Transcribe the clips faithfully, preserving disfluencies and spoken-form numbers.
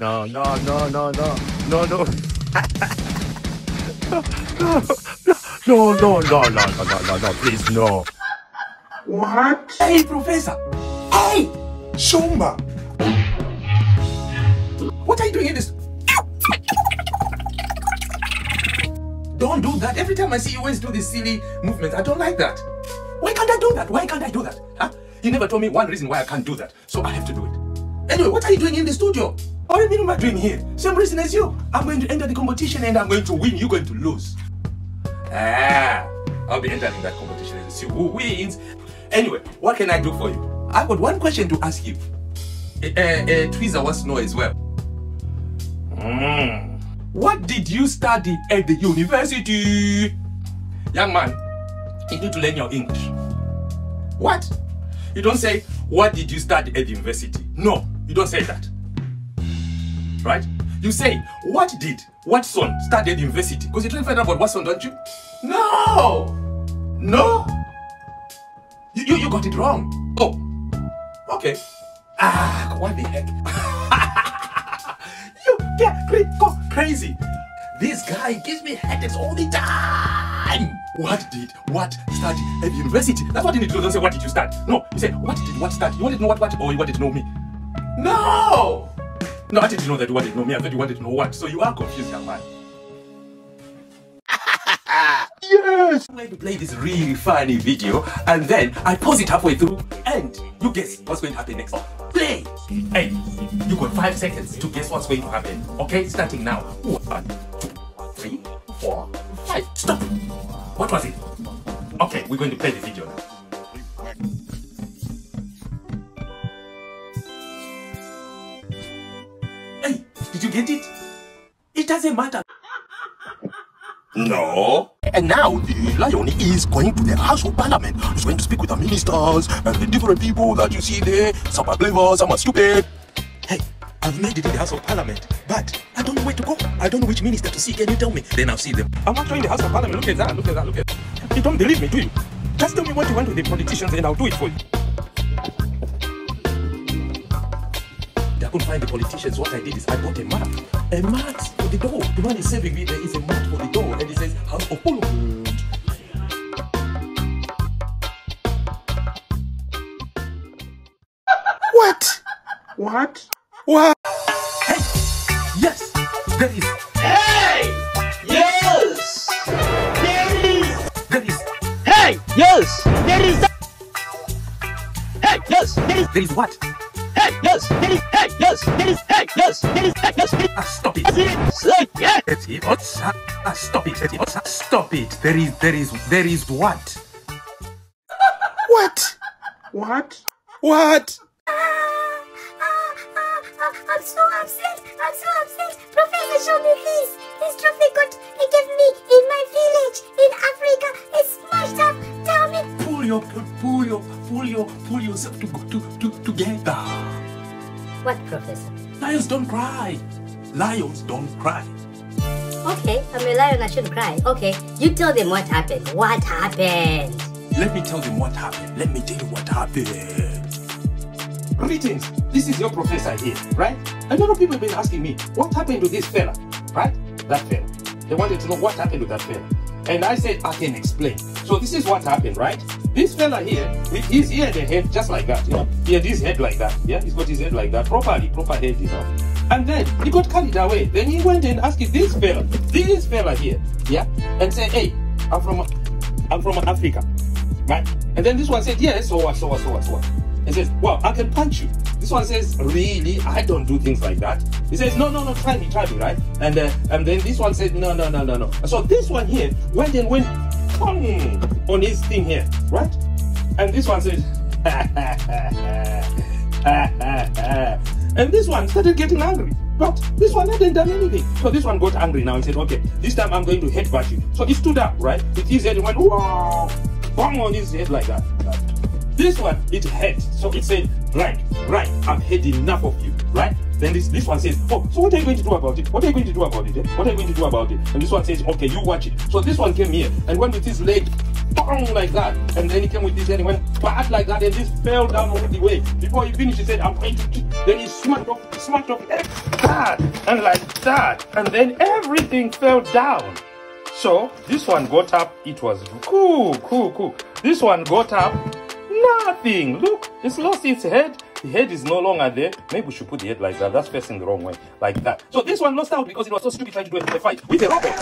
No, no, no, no, no, no, no, no. No, no, no, no, no, no, no, no, no, please, no. What? Hey, Professor! Hey! Shumba! What are you doing in this? Don't do that. Every time I see you always do these silly movements. I don't like that. Why can't I do that? Why can't I do that? Huh? You never told me one reason why I can't do that. So I have to do it. Anyway, what are you doing in the studio? What do you mean am I doing here? Same reason as you. I'm going to enter the competition and I'm going to win. You're going to lose. Ah, I'll be entering that competition and see who wins. Anyway, what can I do for you? I've got one question to ask you. Uh, uh, Twiza wants to know as well. Mm. What did you study at the university? Young man, you need to learn your English. What? You don't say, what did you study at the university? No, you don't say that. Right? You say, what did Watson study at the university? Because you're trying to find out about Watson, don't you? No! No! You, you, you got it wrong. Oh. Okay. Ah, what the heck? You get go crazy. This guy gives me headaches all the time. What did what study at the university? That's what you need to do. Don't say, what did you study? No, you say, what did what study? You wanted to know what what? Or you wanted to know me? No! No, I didn't know that you wanted to know me. I thought you wanted to know what. So you are confused, young man. Yes! I'm going to play this really funny video and then I pause it halfway through and you guess what's going to happen next. Play! Hey, you got five seconds to guess what's going to happen. Okay, starting now. One, two, three, four, five. Stop! What was it? Okay, we're going to play the video now. Hey, did you get it? It doesn't matter. No. And now the lion is going to the House of Parliament. He's going to speak with the ministers and the different people that you see there. Some are clever, some are stupid. Hey, I've made it in the House of Parliament, but I don't know where to go. I don't know which minister to see. Can you tell me? Then I'll see them. I'm not trying the House of Parliament. Look at that, look at that, look at that. You don't believe me, do you? Just tell me what you want with the politicians and I'll do it for you. I couldn't find the politicians. What I did is I bought a map. A mat for the door. The man is saving me. There is a mat for the door. And it says, House of Parliament. What? What? What? Hey! Yes! There is. Hey! Yes! There is. There is. Hey! Yes! There is. Hey! Yes! There is. There is what? Hey, yes, there is, hey, yes, there is, hey, yes, there is, hey, yes, there is, ah, stop it. Yeah. Ah, stop it, ah, stop it. There is, there is, there is what? What? What? What? Uh, uh, uh, I'm so upset, I'm so upset. Professor showed me this. This trophy got, he gave me in my village, in Africa. It's smashed up, tell me. Pull your, pull your, pull your, pull yourself to, to, to, together. What, Professor? Lions don't cry. Lions don't cry. Okay, I'm a lion, I shouldn't cry. Okay, you tell them what happened. What happened? Let me tell them what happened. Let me tell you what happened. Greetings, this is your professor here, right? A lot of people have been asking me, what happened to this fella, right? That fella. They wanted to know what happened to that fella. And I said, I can explain. So this is what happened, right? This fella here, with his ear and head just like that, you know? He had his head like that, yeah? He's got his head like that, properly, proper head, you know? And then, he got carried away. Then he went and asked this fella, this fella here, yeah? And said, hey, I'm from, I'm from Africa, right? And then this one said, yes, so what, so what, so what, so what? He says, well, I can punch you. This one says, really? I don't do things like that. He says, no, no, no, try me, try me, right? And, uh, and then this one said, no, no, no, no, no. So this one here went and went, on his thing here, right? And this one said, ha, ha, ha, ha, ha, ha. And this one started getting angry, but this one hadn't done anything. So this one got angry now and said, okay, this time I'm going to headbutt you. So he stood up, right? With his head, he went, wow, bang on his head like that. Right? This one, it hurt. So it said, right, right, I've had enough of you, right? Then this, this one says, oh, so what are you going to do about it? What are you going to do about it? Eh? What are you going to do about it? And this one says, okay, you watch it. So this one came here and went with his leg bang like that. And then he came with this and he went bad like that and just fell down all the way. Before he finished, he said, I'm going to eat. Then he smashed off, smashed off like that and like that. And then everything fell down. So this one got up. It was cool, cool, cool. This one got up. Nothing. Look, it's lost its head. The head is no longer there. Maybe we should put the head like that. That's facing the wrong way. Like that. So this one lost out because it was so stupid trying to do it in the fight. With a rocket.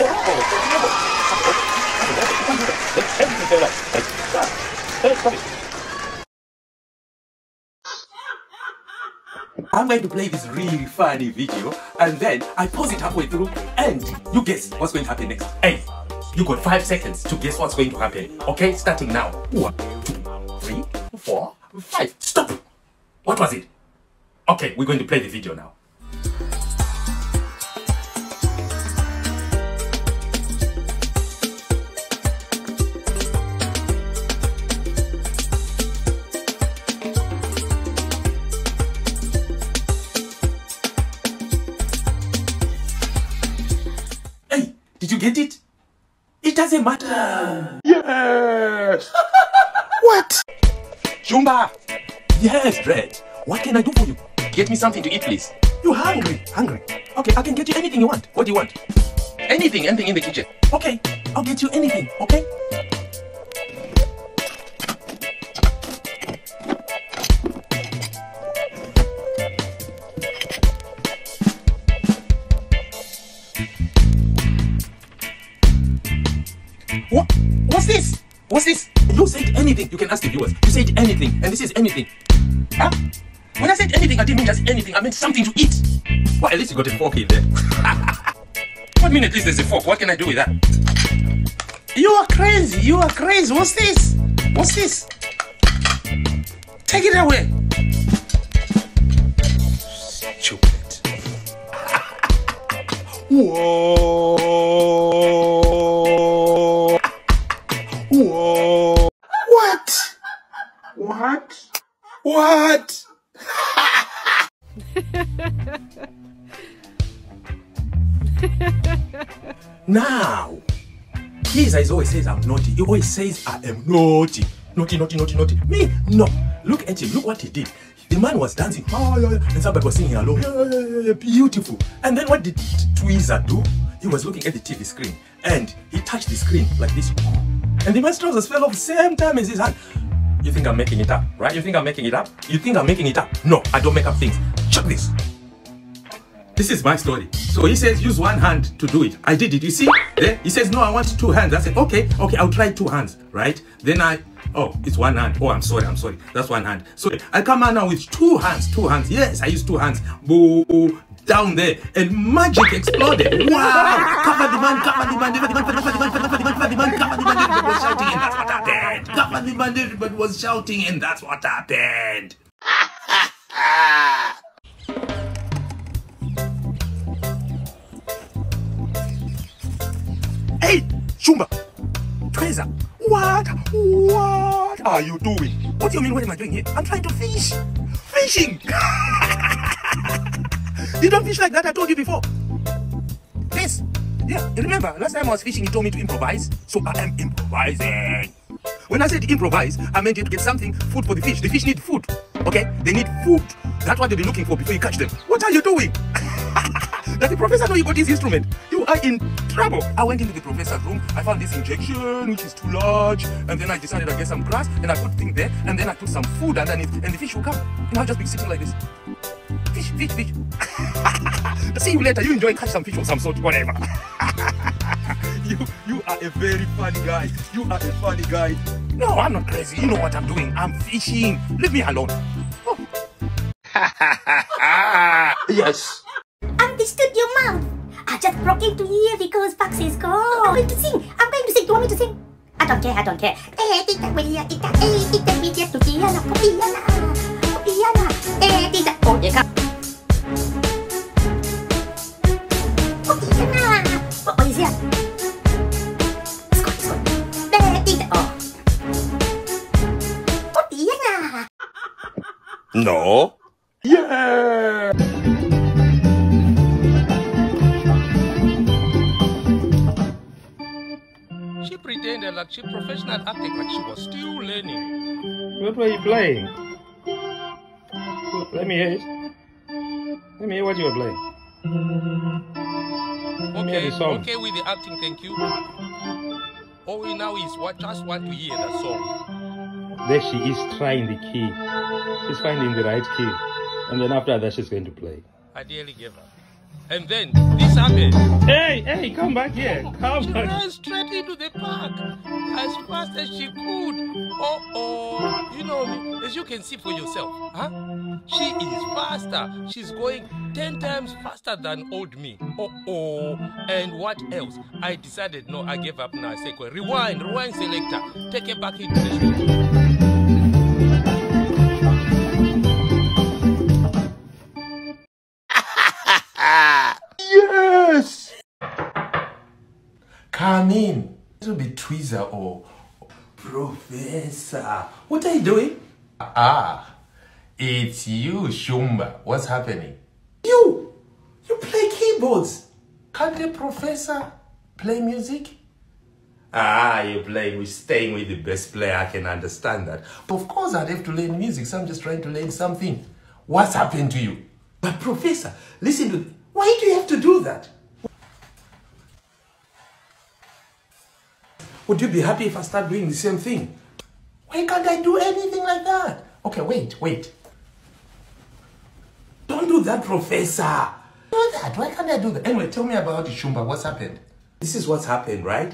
I'm going to play this really funny video and then I pause it halfway through and you guess what's going to happen next. Hey, you got five seconds to guess what's going to happen. Okay, starting now. One, two, three, four, five. Stop! What was it? Okay, we're going to play the video now. Hey, did you get it? It doesn't matter. Yes! What? Shumba! Yes, Dread. What can I do for you? Get me something to eat, please. You hungry? Hungry. Okay, I can get you anything you want. What do you want? Anything, anything in the kitchen. Okay, I'll get you anything, okay? What? What's this? What's this? You said anything. You can ask the viewers. You said anything, and this is anything. Huh? When I said anything, I didn't mean just anything. I meant something to eat. Well, at least you got a fork in there. What mean at least there's a fork? What can I do with that? You are crazy. You are crazy. What's this? What's this? Take it away. Stupid. Whoa. Whoa. What? What? What? Now, Jesus always says I'm naughty. He always says I am naughty. Naughty, naughty, naughty, naughty. Me? No. Look at him. Look what he did. The man was dancing. And somebody was singing along. Beautiful. And then what did Twiza do? He was looking at the T V screen. And he touched the screen like this. And the man's trousers fell off the same time as his hand. You think I'm making it up, right? You think I'm making it up? You think I'm making it up? No, I don't make up things. Check this. This is my story. So he says, use one hand to do it. I did it, you see? There, he says, no, I want two hands. I said, okay, okay, I'll try two hands, right? Then I, oh, it's one hand. Oh, I'm sorry, I'm sorry. That's one hand. So I come out now with two hands, two hands. Yes, I use two hands. Boo, down there. And magic exploded. Wow! Cover the man, cover the man, cover the man, cover the man, cover the man, cover the man, cover the man, everybody was shouting, and that's what happened. Cover the man, everybody was shouting, and that's what happened. Hey, Shumba, Twiza, what, what are you doing? What do you mean, what am I doing here? I'm trying to fish. Fishing! You don't fish like that, I told you before. This, yeah, remember, last time I was fishing, you told me to improvise, so I am improvising. When I said improvise, I meant you to get something, food for the fish. The fish need food, okay? They need food. That's what they'll be looking for before you catch them. What are you doing? Does the professor know you got his instrument? You are in trouble. I went into the professor's room. I found this injection, which is too large. And then I decided I'd get some grass, and I put thing there, and then I put some food underneath, and the fish will come. And I'll just be sitting like this. Fish, fish, fish. See you later. You enjoy catch some fish of some sort, whatever. you, you are a very funny guy. You are a funny guy. No, I'm not crazy. You know what I'm doing. I'm fishing. Leave me alone. Oh. Yes. Understood your mouth. I just broke into here because Fox is gone. I'm going to sing. I'm going to sing. Do you want me to sing? I don't care. I don't care. Eh, did that way? Did that? Eh, did that video to Diana? Diana, Diana. Eh, did that? Oh, yeah. Oh, Diana. Oh, is it? Scott, Scott. Eh, did that? Oh. Oh, Diana. No. Yeah. She pretended. pretended like she professional acting, like she was still learning. What were you playing? Let me hear it. Let me hear what you were playing. Let okay, okay with the acting, thank you. All we now is what just want to hear the song. There she is trying the key. She's finding the right key. And then after that she's going to play. I dearly give her. And then this happened. Hey, hey, come back here. Come she back. Ran straight into the park as fast as she could. Oh, oh, you know, as you can see for yourself, huh? She is faster. She's going ten times faster than old me. Oh, oh. And what else? I decided, no, I gave up now. I said, rewind, rewind selector. Take it back into the street. Yes! Come in. It'll be Twiza or Professor. What are you doing? Ah, it's you, Shumba. What's happening? You! You play keyboards. Can't a professor play music? Ah, you play. We're staying with the best player. I can understand that. But of course, I'd have to learn music, so I'm just trying to learn something. What's happened to you? But Professor, listen to me. Why do you have to do that? Would you be happy if I start doing the same thing? Why can't I do anything like that? Okay, wait, wait. Don't do that, Professor. Do that. Why can't I do that? Anyway, tell me about Shumba. What's happened? This is what's happened, right?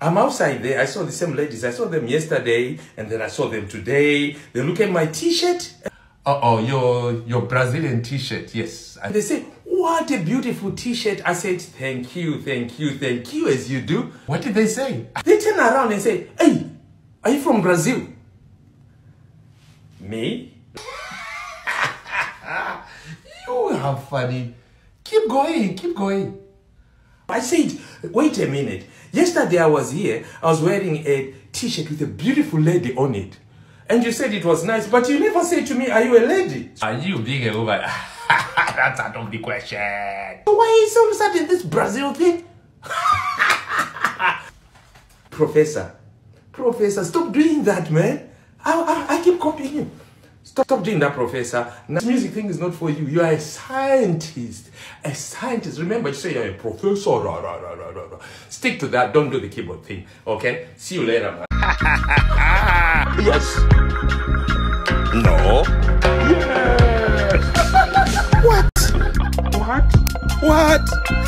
I'm outside there. I saw the same ladies. I saw them yesterday, and then I saw them today. They look at my T-shirt. Uh-oh, your, your Brazilian T-shirt, yes. I they say, what a beautiful T-shirt. I said, thank you, thank you, thank you, as you do. What did they say? They turn around and say, hey, are you from Brazil? Me? You have funny. Keep going, keep going. I said, wait a minute. Yesterday I was here, I was wearing a T-shirt with a beautiful lady on it. And you said it was nice, but you never said to me, are you a lady? Are you being a woman? That's out of the question. Why is all of a sudden this Brazil thing? Professor, Professor, stop doing that, man. I, I, I keep copying you. Stop, stop doing that, Professor. Now, this music thing is not for you. You are a scientist. A scientist. Remember, you say you're a professor. Rah, rah, rah, rah, rah. Stick to that. Don't do the keyboard thing, okay? See you later, man. Yes. No. Yes. What? What? What?